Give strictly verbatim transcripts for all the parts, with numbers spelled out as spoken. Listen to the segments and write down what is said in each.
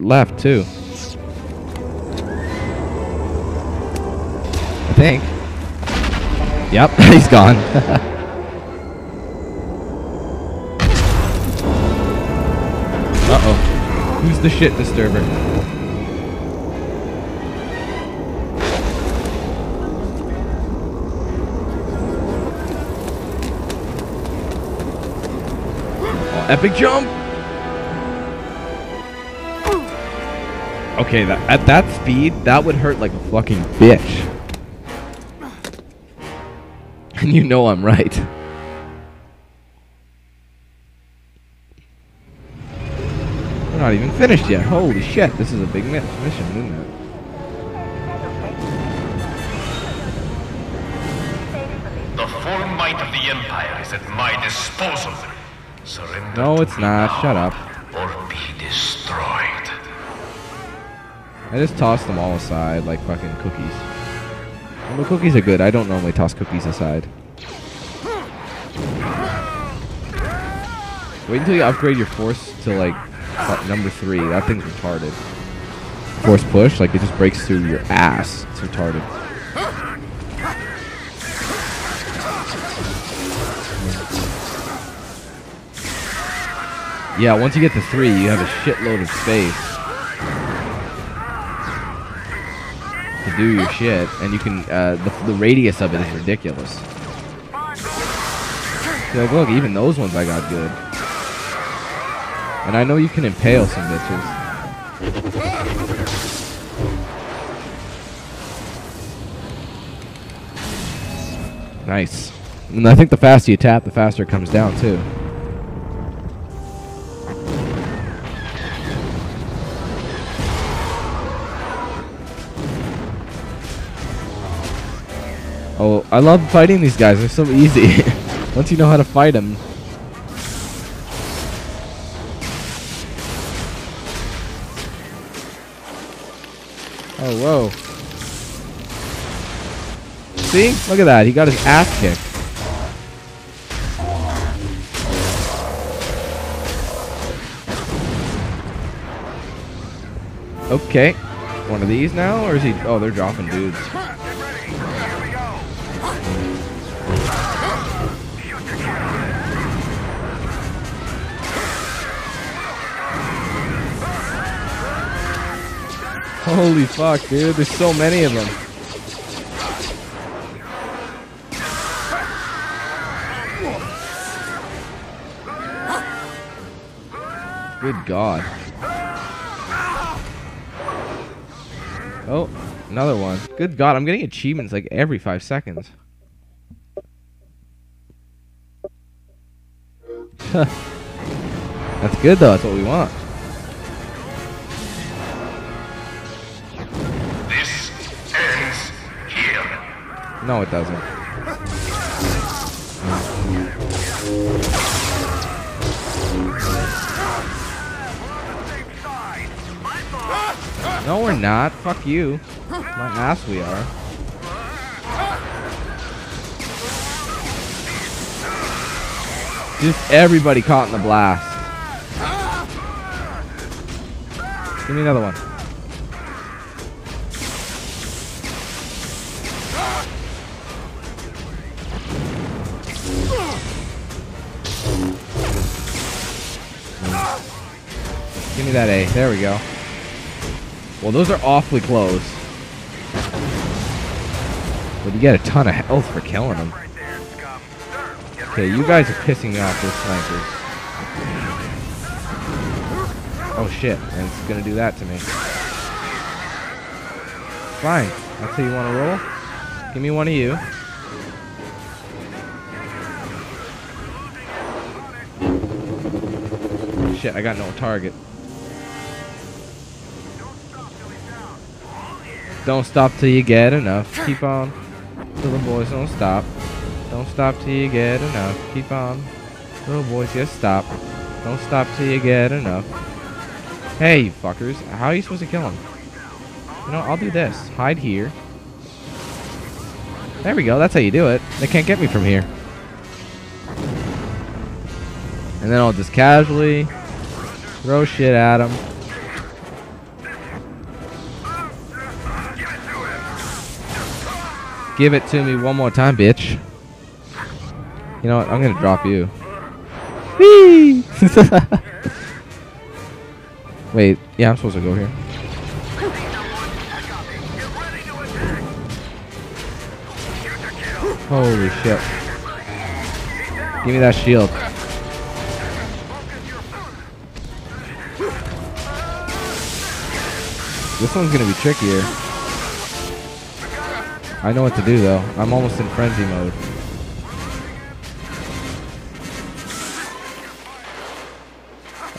left too. I think. Yep, he's gone. Uh-oh. Who's the shit disturber? Oh, epic jump! Okay, that, at that speed, that would hurt like a fucking bitch. And you know I'm right. We're not even finished yet. Holy shit, this is a big mission, isn't it? The full might of the Empire is at my disposal. Surrender. No, it's not. Shut up. Or be destroyed. I just toss them all aside like fucking cookies. Well, cookies are good. I don't normally toss cookies aside. Wait until you upgrade your force to like number three. That thing's retarded. Force push, like it just breaks through your ass. It's retarded. Yeah, once you get to three, you have a shitload of space to do your shit, and you can uh, the, the radius of it is ridiculous. So, like, look, even those ones I got good, and I know you can impale some bitches. Nice. And I think the faster you tap, the faster it comes down too. Oh, I love fighting these guys. They're so easy. Once you know how to fight them. Oh, whoa. See? Look at that. He got his ass kicked. Okay. One of these now? Or is he... Oh, they're dropping dudes. Holy fuck, dude, there's so many of them. Good God. Oh, another one. Good God, I'm getting achievements like every five seconds. That's good though, that's what we want. No, it doesn't. No, we're not. Fuck you. My ass, we are. Just everybody caught in the blast. Give me another one. Give me that A. There we go. Well, those are awfully close. But you get a ton of health for killing them. Okay, you guys are pissing me off, those snipers. Oh shit, and it's gonna do that to me. Fine. That's how you wanna roll? Give me one of you. Shit, I got no target. Don't stop till you get enough. Keep on. Little boys don't stop. Don't stop till you get enough. Keep on. Little boys just stop. Don't stop till you get enough. Hey, you fuckers. How are you supposed to kill him? You know, I'll do this. Hide here. There we go. That's how you do it. They can't get me from here. And then I'll just casually throw shit at him. Give it to me one more time, bitch. You know what? I'm gonna drop you. Whee! Wait, yeah, I'm supposed to go here. Holy shit. Give me that shield. This one's gonna be trickier. I know what to do though. I'm almost in frenzy mode.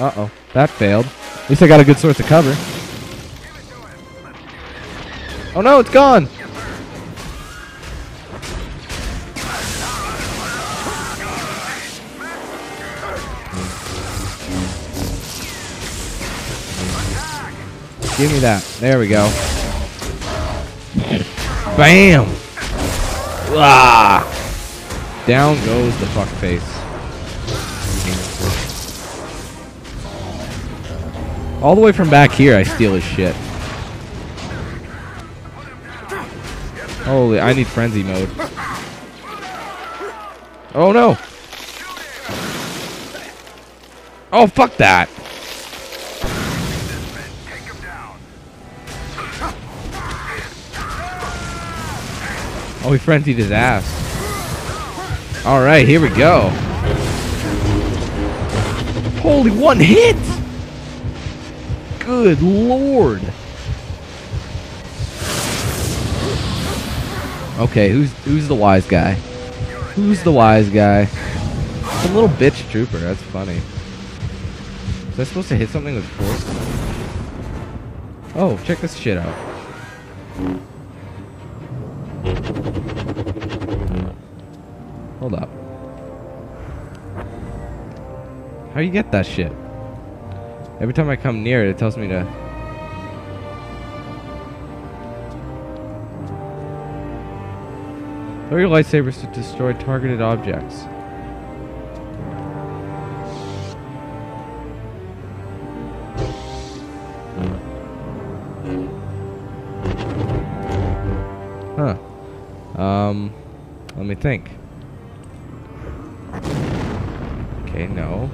Uh-oh. That failed. At least I got a good source of cover. Oh no, it's gone! Give me that. There we go. Bam! Ah! Down goes the fuck face. All the way from back here, I steal his shit. Holy, I need frenzy mode. Oh no! Oh, fuck that! Oh, he frenzied his ass. Alright, here we go. Holy, one hit! Good lord. Okay, who's who's the wise guy? Who's the wise guy? Some little bitch trooper, that's funny. Was I supposed to hit something with force? Oh, check this shit out. Hold up. How do you get that shit? Every time I come near it, it tells me to... Throw your lightsabers to destroy targeted objects. Huh. Um, let me think. Okay, no.